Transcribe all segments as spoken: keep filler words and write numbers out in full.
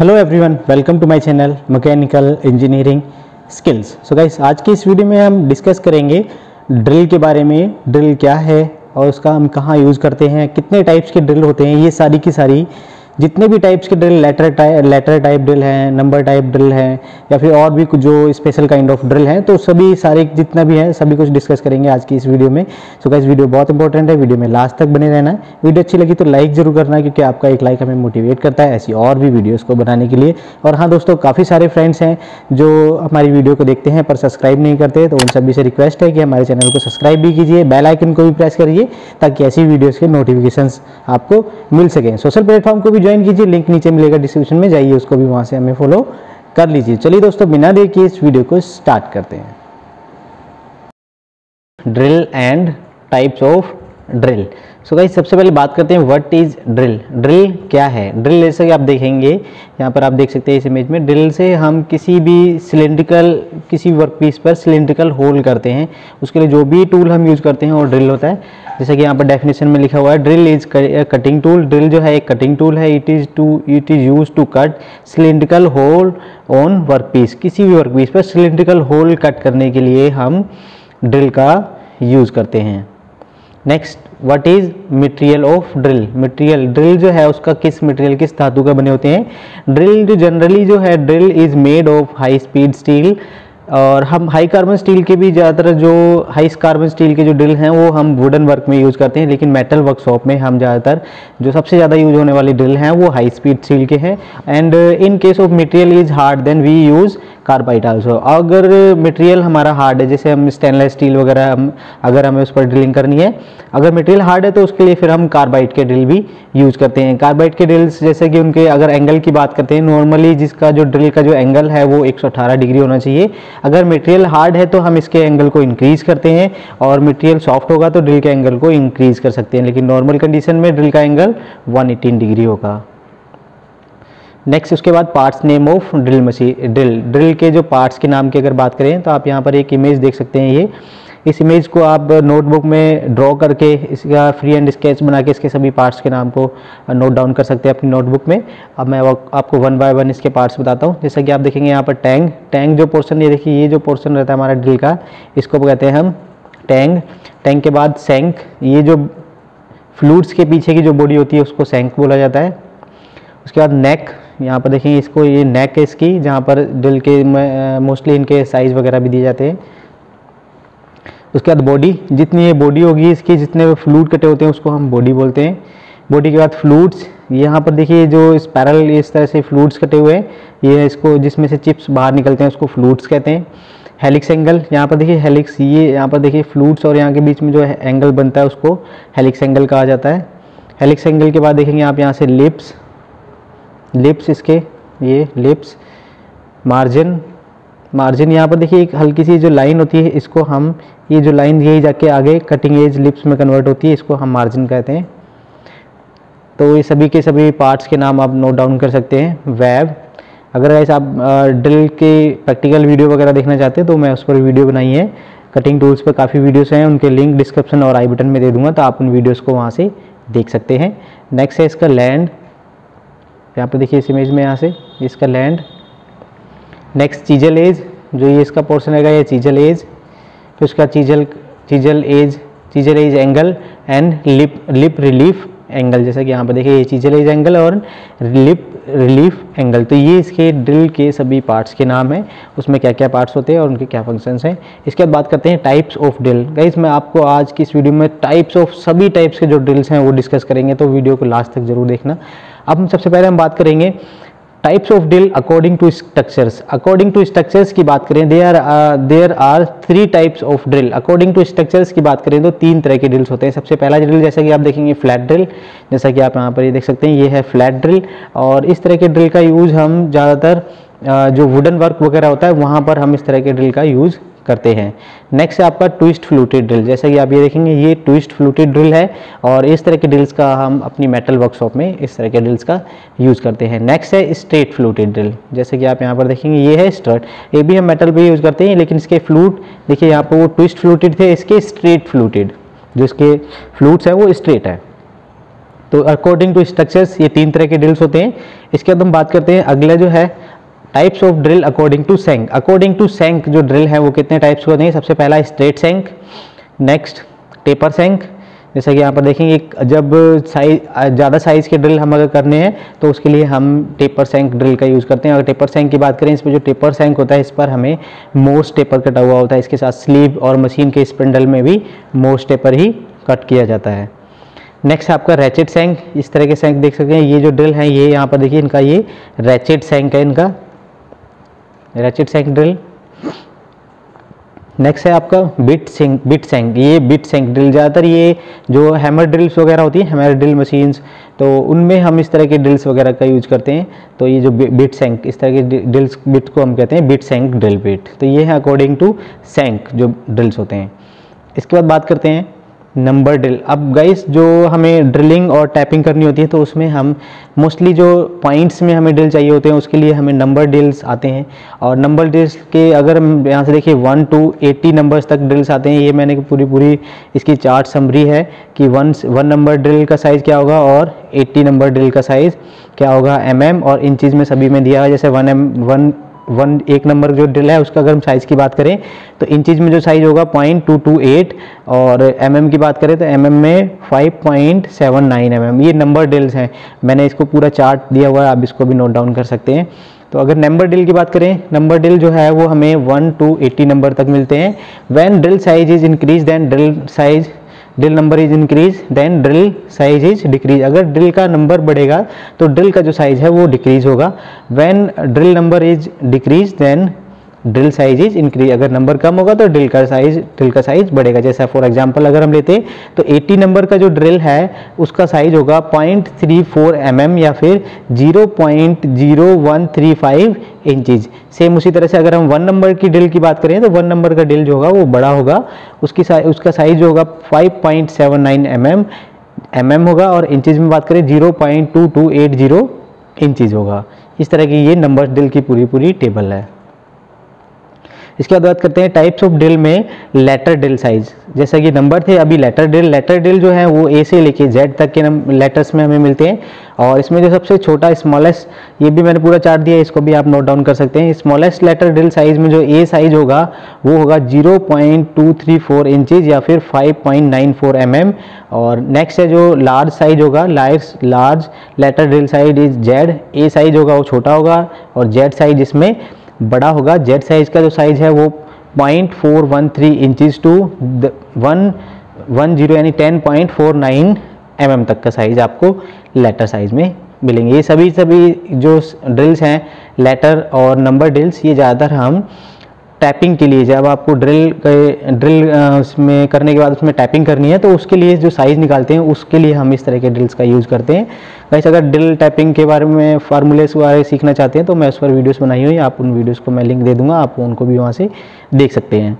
Hello everyone, welcome to my channel mechanical engineering skills. So guys, आज की इस video में हम डिस्कस करेंगे ड्रिल के बारे में। ड्रिल क्या है और उसका हम कहाँ यूज़ करते हैं, कितने टाइप्स के ड्रिल होते हैं, ये सारी की सारी जितने भी टाइप्स के drill, letter type letter type drill है, नंबर टाइप ड्रिल है, या फिर और भी कुछ जो स्पेशल काइंड ऑफ ड्रिल है, तो सभी सारे जितना भी है सभी कुछ डिस्कस करेंगे आज की इस वीडियो में। सो गाइस, वीडियो बहुत इंपॉर्टेंट है, वीडियो में लास्ट तक बने रहना। वीडियो अच्छी लगी तो लाइक जरूर करना, क्योंकि आपका एक लाइक हमें मोटिवेट करता है ऐसी और भी वीडियोज़ को बनाने के लिए। और हाँ दोस्तों, काफ़ी सारे फ्रेंड्स हैं जो हमारी वीडियो को देखते हैं पर सब्सक्राइब नहीं करते, तो उन सभी से रिक्वेस्ट है कि हमारे चैनल को सब्सक्राइब भी कीजिए, बेल आइकन को भी प्रेस करिए ताकि ऐसी वीडियोज़ के नोटिफिकेशन आपको मिल सकें। सोशल प्लेटफॉर्म को भी ज्वाइन कीजिए, लिंक नीचे मिलेगा डिस्क्रिप्शन में, जाइए उसको भी वहां से हमें फॉलो कर लीजिए। चलिए दोस्तों, बिना देर किए इस वीडियो को स्टार्ट करते हैं। Drill and types of drill. So guys, सबसे पहले बात करते हैं व्हाट इज ड्रिल। ड्रिल क्या है? ड्रिल जैसे कि आप देखेंगे यहाँ पर, आप देख सकते हैं इस इमेज में, ड्रिल से हम किसी भी सिलेंड्रिकल किसी वर्कपीस पर सिलेंड्रिकल होल करते हैं, उसके लिए जो भी टूल हम यूज़ करते हैं वो ड्रिल होता है। जैसे कि यहाँ पर डेफिनेशन में लिखा हुआ है, drill is cutting tool. Drill जो है एक कटिंग टूल है। It is to it is use to cut cylindrical hole on workpiece. किसी भी वर्कपीस पर सिलेंड्रिकल होल कट करने के लिए हम ड्रिल का यूज़ करते हैं। Next, what is material of drill. Material, drill जो है उसका किस मटेरियल, किस धातु का बने होते हैं ड्रिल। जो जनरली जो है drill is made of high speed steel, और हम हाई कार्बन स्टील के भी ज़्यादातर जो हाई कार्बन स्टील के जो ड्रिल हैं वो हम वुडन वर्क में यूज़ करते हैं, लेकिन मेटल वर्कशॉप में हम ज़्यादातर जो सबसे ज़्यादा यूज होने वाली ड्रिल हैं वो हाई स्पीड स्टील के हैं। And in case of material is hard then we use carbide also. अगर मटेरियल हमारा हार्ड है, जैसे हम स्टेनलेस स्टील वगैरह, हम अगर हमें उस पर ड्रिलिंग करनी है, अगर मटेरियल हार्ड है तो उसके लिए फिर हम कार्बाइड के ड्रिल भी यूज़ करते हैं। कार्बाइड के ड्रिल्स जैसे कि उनके अगर एंगल की बात करते हैं, नॉर्मली जिसका जो ड्रिल का जो एंगल है वो एक सौ अठारह डिग्री होना चाहिए। अगर मटेरियल हार्ड है तो हम इसके एंगल को इंक्रीज़ करते हैं, और मटेरियल सॉफ्ट होगा तो ड्रिल के एंगल को इंक्रीज़ कर सकते हैं, लेकिन नॉर्मल कंडीशन में ड्रिल का एंगल एक सौ अठारह डिग्री होगा। नेक्स्ट, उसके बाद parts name of drill machine. Drill drill के जो पार्ट्स के नाम की अगर बात करें तो आप यहाँ पर एक इमेज देख सकते हैं। ये इस इमेज को आप नोटबुक में ड्रॉ करके इसका फ्री हैंड स्केच बना के इसके सभी पार्ट्स के नाम को नोट डाउन कर सकते हैं अपनी नोटबुक में। अब मैं आपको वन बाय वन इसके पार्ट्स बताता हूँ। जैसा कि आप देखेंगे यहाँ पर टैंग, टैंग जो पोर्शन, ये देखिए ये जो पोर्शन रहता है हमारा ड्रिल का, इसको कहते हैं हम टैंग। टैंग के बाद सैंक, ये जो फ्लूड्स के पीछे की जो बॉडी होती है उसको सैंक बोला जाता है। उसके बाद नेक, यहाँ पर देखेंगे इसको, ये नेक है इसकी, जहाँ पर ड्रिल के मोस्टली इनके साइज़ वगैरह भी दिए जाते हैं। उसके बाद बॉडी, जितनी ये बॉडी होगी इसकी, जितने फ्लूड कटे होते हैं उसको हम बॉडी बोलते हैं। बॉडी के बाद फ्लूड्स, यहाँ पर देखिए जो स्पैरल इस तरह से फ्लूड्स कटे हुए हैं, ये इसको जिसमें से चिप्स बाहर निकलते हैं उसको फ्लूड्स कहते हैं। हेलिक्स एंगल, यहाँ पर देखिए हेलिक्स, ये यहाँ पर देखिए फ्लूड्स और यहाँ के बीच में जो एंगल बनता है उसको हेलिक्स एंगल कहा जाता है। हेलिक्स एंगल के बाद देखेंगे आप यहाँ से लिप्स, लिप्स इसके ये लिप्स। मार्जिन, मार्जिन यहाँ पर देखिए एक हल्की सी जो लाइन होती है, इसको हम, ये जो लाइन यही जाके आगे कटिंग एज लिप्स में कन्वर्ट होती है, इसको हम मार्जिन कहते हैं। तो ये सभी के सभी पार्ट्स के नाम आप नोट डाउन कर सकते हैं। वेब, अगर ऐसे आप ड्रिल के प्रैक्टिकल वीडियो वगैरह देखना चाहते हैं तो मैं उस पर वीडियो बनाई है, कटिंग टूल्स पर काफ़ी वीडियोस हैं, उनके लिंक डिस्क्रिप्शन और आई बटन में दे दूँगा, तो आप उन वीडियोज़ को वहाँ से देख सकते हैं। नेक्स्ट है इसका लैंड, यहाँ पर देखिए इस इमेज में यहाँ से इसका लैंड। नेक्स्ट चीजल एज, जो ये इसका पोर्शन रहेगा ये चीजल एज। फिर उसका chisel chisel edge chisel edge angle and lip lip relief angle. जैसा कि यहाँ पर देखिए ये चीजल एज एंगल और लिप रिलीफ एंगल। तो ये इसके ड्रिल के सभी पार्ट्स के नाम हैं, उसमें क्या क्या पार्ट्स होते हैं और उनके क्या फंक्शंस हैं। इसके बाद बात करते हैं टाइप्स ऑफ ड्रिल। गाइस, मैं आपको आज की इस वीडियो में टाइप्स ऑफ सभी टाइप्स के जो ड्रिल्स हैं वो डिस्कस करेंगे, तो वीडियो को लास्ट तक जरूर देखना। अब हम सबसे पहले हम बात करेंगे types of drill according to structures. According to structures की बात करें, there there are three types of drill. According to structures की बात करें तो तीन तरह के ड्रिल्स होते हैं। सबसे पहला ड्रिल जैसा कि आप देखेंगे फ्लैट ड्रिल, जैसा कि आप यहाँ पर ये देख सकते हैं, ये है फ्लैट ड्रिल। और इस तरह के ड्रिल का यूज़ हम ज़्यादातर जो वुडन वर्क वगैरह होता है वहाँ पर हम इस तरह के ड्रिल का यूज़ करते हैं। नेक्स्ट है आपका ट्विस्ट फ्लूटेड ड्रिल। जैसा कि आप ये देखेंगे ये ट्विस्ट फ्लूटेड ड्रिल है, और इस तरह के ड्रिल्स का हम अपनी मेटल वर्कशॉप में इस तरह के ड्रिल्स का यूज़ करते हैं। नेक्स्ट है स्ट्रेट फ्लूटेड ड्रिल। जैसे कि आप यहाँ पर देखेंगे ये है स्ट्रेट, ये भी हम मेटल पे यूज़ करते हैं, लेकिन इसके फ्लूट देखिए यहाँ पर वो ट्विस्ट फ्लूटेड थे, इसके स्ट्रेट फ्लूटेड, जो इसके फ्लूट्स हैं वो स्ट्रेट है। तो अकॉर्डिंग टू स्ट्रक्चर्स ये तीन तरह के ड्रिल्स होते हैं। इसके बाद हम बात करते हैं अगला जो है types of drill according to shank. According to shank जो ड्रिल है वो कितने टाइप्स होते हैं? सबसे पहला straight shank, next taper shank. जैसा कि यहाँ पर देखेंगे जब साइज ज़्यादा साइज़ के ड्रिल हम अगर करने हैं तो उसके लिए हम टेपर सैंक ड्रिल का यूज़ करते हैं। अगर टेपर सैंक की बात करें, इस पर जो टेपर सैंक होता है इस पर हमें मोर्स टेपर कटा हुआ होता है। इसके साथ स्लीव और मशीन के स्पिंडल में भी मोर्स टेपर ही कट किया जाता है। नेक्स्ट आपका रैचेट सैंक, इस तरह के सैंक देख सकते हैं। ये जो ड्रिल है ये यहाँ पर देखिए इनका ये रैचेट सैंक है, इनका रैचेट सैंक ड्रिल। नेक्स्ट है आपका बिट सैंक, बिट सैंक ये बिट सैंक ड्रिल ज़्यादातर ये जो हैमर ड्रिल्स वगैरह होती है, हैमर ड्रिल मशीन्स, तो उनमें हम इस तरह के ड्रिल्स वगैरह का यूज करते हैं। तो ये जो बिट सैंक इस तरह के ड्रिल्स बिट को हम कहते हैं बिट सैंक ड्रिल बिट। तो ये है अकॉर्डिंग टू सैंक जो ड्रिल्स होते हैं। इसके बाद बात करते हैं नंबर ड्रिल। अब गाइस जो हमें ड्रिलिंग और टैपिंग करनी होती है तो उसमें हम मोस्टली जो पॉइंट्स में हमें ड्रिल चाहिए होते हैं उसके लिए हमें नंबर ड्रिल्स आते हैं। और नंबर ड्रिल्स के अगर हम यहाँ से देखिए वन टू एटी नंबर्स तक ड्रिल्स आते हैं। ये मैंने पूरी पूरी इसकी चार्ट समरी है कि वन वन नंबर ड्रिल का साइज़ क्या होगा और एट्टी नंबर ड्रिल का साइज़ क्या होगा एम एम और इंचीज़ में सभी में दिया है। जैसे वन एम वन वन एक नंबर जो ड्रिल है उसका अगर हम साइज़ की बात करें तो इंचीज़ में जो साइज़ होगा पॉइंट टू टू एट, और एमएम की बात करें तो एमएम में five point seven nine MM. ये नंबर ड्रिल्स हैं, मैंने इसको पूरा चार्ट दिया हुआ है, आप इसको भी नोट डाउन कर सकते हैं। तो अगर नंबर ड्रिल की बात करें, नंबर ड्रिल जो है वो हमें वन टू एटी नंबर तक मिलते हैं। When drill size is increase than drill size drill number is increase then drill size is decrease. अगर ड्रिल का नंबर बढ़ेगा तो ड्रिल का जो साइज़ है वो डिक्रीज होगा। When drill number is decrease then drill size is increase. अगर नंबर कम होगा तो ड्रिल का साइज ड्रिल का साइज बढ़ेगा। जैसा फॉर एग्जांपल अगर हम लेते तो एटी नंबर का जो ड्रिल है उसका साइज होगा point three four M M या फिर zero point zero one three five inches. Same उसी तरह से अगर हम वन नंबर की ड्रिल की बात करें तो वन नंबर का ड्रिल जो होगा वो बड़ा होगा, उसकी साइज उसका साइज होगा five point seven nine M M M M होगा, और इंचज में बात करें zero point two two eight zero inches होगा। इस तरह की ये नंबर ड्रिल की पूरी पूरी टेबल है। इसके बाद बात करते हैं टाइप्स ऑफ ड्रिल में लेटर ड्रिल साइज। जैसा कि नंबर थे अभी लेटर ड्रिल लेटर ड्रिल जो है वो ए से लेके जेड तक के नंबर लेटर्स में हमें मिलते हैं। और इसमें जो सबसे छोटा स्मॉलेस्ट, ये भी मैंने पूरा चार्ट दिया है, इसको भी आप नोट डाउन कर सकते हैं। स्मॉलेस्ट लेटर ड्रिल साइज में जो ए साइज होगा वो होगा zero point two three four inches या फिर five point nine four M M. और नेक्स्ट है जो लार्ज साइज होगा, large large letter drill size is Z. A size होगा वो छोटा होगा और जेड साइज इसमें बड़ा होगा। जेड साइज़ का जो साइज़ है वो point four one three inches two one one zero यानी ten point four nine M M तक का साइज़ आपको लेटर साइज़ में मिलेंगे। ये सभी सभी जो ड्रिल्स हैं लेटर और नंबर ड्रिल्स, ये ज़्यादातर हम टैपिंग के लिए, जब आपको ड्रिल ड्रिल उसमें करने के बाद उसमें टैपिंग करनी है तो उसके लिए जो साइज़ निकालते हैं उसके लिए हम इस तरह के ड्रिल्स का यूज़ करते हैं। वैसे अगर ड्रिल टैपिंग के बारे में फार्मूलेस वगैरह सीखना चाहते हैं तो मैं उस पर वीडियोस बनाई हुई, आप उन वीडियोस को मैं लिंक दे दूँगा, आप उनको भी वहाँ से देख सकते हैं।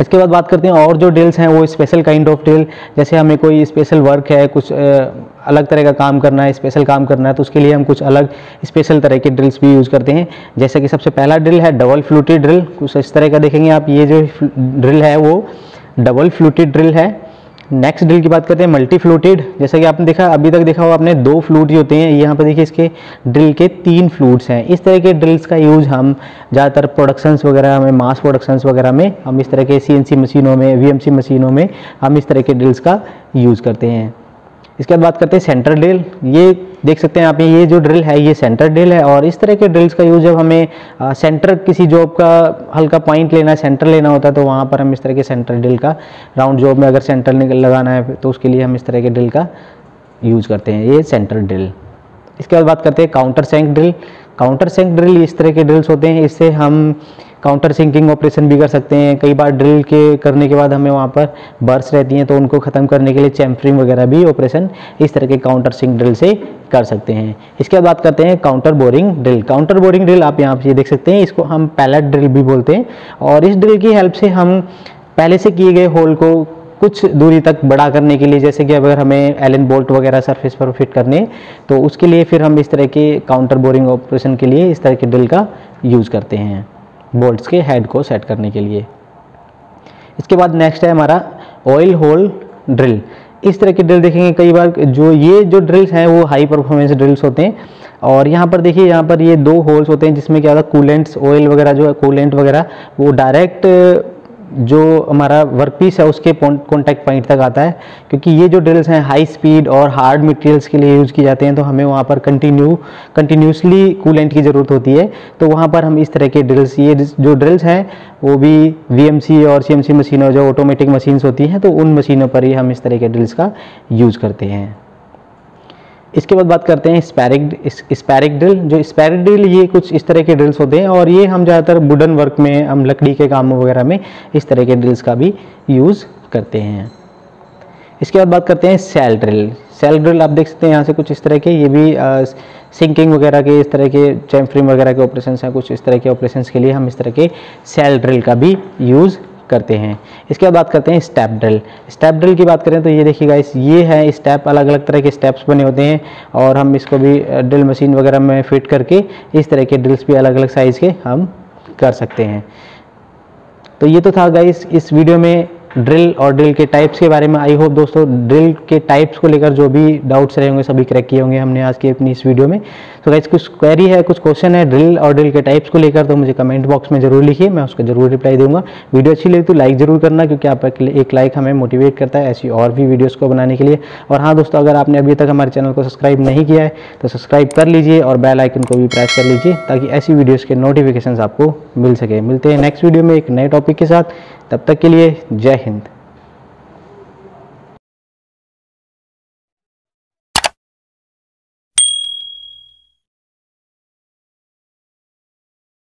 इसके बाद बात करते हैं और जो ड्रिल्स हैं वो स्पेशल काइंड ऑफ ड्रिल। जैसे हमें कोई स्पेशल वर्क है, कुछ अलग तरह का काम करना है, स्पेशल काम करना है, तो उसके लिए हम कुछ अलग स्पेशल तरह के ड्रिल्स भी यूज़ करते हैं। जैसे कि सबसे पहला ड्रिल है डबल फ्लूटेड ड्रिल, कुछ इस तरह का देखेंगे आप। ये जो ड्रिल है वो डबल फ्लूटेड ड्रिल है। नेक्स्ट ड्रिल की बात करते हैं मल्टी फ्लूटेड। जैसा कि आपने देखा, अभी तक देखा हो आपने, दो फ्लूट ही होते हैं। यहाँ पर देखिए इसके ड्रिल के तीन फ्लूट्स हैं। इस तरह के ड्रिल्स का यूज़ हम ज़्यादातर प्रोडक्शंस वगैरह में, मास प्रोडक्शंस वगैरह में, हम इस तरह के सीएनसी मशीनों में, वीएमसी मशीनों में हम इस तरह के ड्रिल्स का यूज़ करते हैं। इसके बाद बात करते हैं सेंटर ड्रिल। ये देख सकते हैं आप, ये जो ड्रिल है ये सेंटर ड्रिल है। और इस तरह के ड्रिल्स का यूज़ जब हमें आ, सेंटर किसी जॉब का हल्का पॉइंट लेना है, सेंटर लेना होता है, तो वहाँ पर हम इस तरह के सेंटर ड्रिल का, राउंड जॉब में अगर सेंटर लगाना है तो उसके लिए हम इस तरह के ड्रिल का यूज़ करते हैं, ये सेंटर ड्रिल। इसके बाद बात करते हैं काउंटर सैंक ड्रिल। काउंटर सैंक ड्रिल इस तरह के ड्रिल्स होते हैं, इससे हम काउंटर सिंकिंग ऑपरेशन भी कर सकते हैं। कई बार ड्रिल के करने के बाद हमें वहाँ पर बर्स रहती हैं तो उनको ख़त्म करने के लिए चैम्फरिंग वगैरह भी ऑपरेशन इस तरह के काउंटर सिंक ड्रिल से कर सकते हैं। इसके बाद बात करते हैं counter boring drill. Counter boring drill आप यहाँ पर ये देख सकते हैं, इसको हम पैलेट ड्रिल भी बोलते हैं। और इस ड्रिल की हेल्प से हम पहले से किए गए होल को कुछ दूरी तक बड़ा करने के लिए, जैसे कि अगर हमें एलन बोल्ट वगैरह सरफेस पर फिट करने तो उसके लिए फिर हम इस तरह के काउंटर बोरिंग ऑपरेशन के लिए इस तरह के ड्रिल का यूज़ करते हैं, बोल्ट्स के हेड को सेट करने के लिए। इसके बाद नेक्स्ट है हमारा ऑयल होल ड्रिल। इस तरह की ड्रिल देखेंगे कई बार। जो ये जो ड्रिल्स हैं वो हाई परफॉर्मेंस ड्रिल्स होते हैं। और यहाँ पर देखिए, यहाँ पर ये दो होल्स होते हैं जिसमें क्या होता है, कूलेंट्स, ऑयल वगैरह जो है, कूलेंट वगैरह वो डायरेक्ट जो हमारा वर्कपीस है उसके कॉन्टैक्ट पॉइंट तक आता है। क्योंकि ये जो ड्रिल्स हैं हाई स्पीड और हार्ड मटेरियल्स के लिए यूज़ किए जाते हैं, तो हमें वहाँ पर कंटिन्यू कंटिन्यूसली कूलेंट की ज़रूरत होती है। तो वहाँ पर हम इस तरह के ड्रिल्स, ये जो ड्रिल्स हैं वो भी वी एम सी और सी एम सी मशीनों, जो ऑटोमेटिक मशीन्स होती हैं, तो उन मशीनों पर ही हम इस तरह के ड्रिल्स का यूज़ करते हैं। इसके बाद बात करते हैं स्पैरिक स्पैरिक ड्रिल। जो स्पैरिक ड्रिल, ये कुछ इस तरह के ड्रिल्स होते हैं और ये हम ज़्यादातर वुडन वर्क में, हम लकड़ी के कामों वगैरह में इस तरह के ड्रिल्स का भी यूज़ करते हैं। इसके बाद बात करते हैं सेल ड्रिल। सेल ड्रिल आप देख सकते हैं यहाँ से कुछ इस तरह के, ये भी आ, सिंकिंग वगैरह के, इस तरह के चैम्फरिंग वगैरह के ऑपरेशन हैं, कुछ इस तरह के ऑपरेशन के लिए हम इस तरह के सेल ड्रिल का भी यूज़ करते हैं। इसके बाद बात करते हैं स्टेप ड्रिल। स्टेप ड्रिल की बात करें तो ये देखिए गाइस, ये है स्टेप, अलग अलग तरह के स्टेप्स बने होते हैं और हम इसको भी ड्रिल मशीन वगैरह में फिट करके इस तरह के ड्रिल्स भी अलग अलग साइज़ के हम कर सकते हैं। तो ये तो था गाइस इस वीडियो में ड्रिल और ड्रिल के टाइप्स के बारे में। आई होप दोस्तों ड्रिल के टाइप्स को लेकर जो भी डाउट्स रहे होंगे सभी क्रैक किए होंगे हमने आज की अपनी इस वीडियो में। तो गाइस कुछ क्वेरी है, कुछ क्वेश्चन है ड्रिल और ड्रिल के टाइप्स को लेकर, तो मुझे कमेंट बॉक्स में जरूर लिखिए, मैं उसका जरूर रिप्लाई दूंगा। वीडियो अच्छी लगी तो लाइक जरूर करना, क्योंकि आप एक लाइक हमें मोटिवेट करता है ऐसी और भी वीडियोज़ को बनाने के लिए। और हाँ दोस्तों, अगर आपने अभी तक हमारे चैनल को सब्सक्राइब नहीं किया है तो सब्सक्राइब कर लीजिए और बेल आइकन को भी प्रेस कर लीजिए, ताकि ऐसी वीडियोज़ के नोटिफिकेशन आपको मिल सके। मिलते हैं नेक्स्ट वीडियो में एक नए टॉपिक के साथ, तब तक के लिए जय हिंद।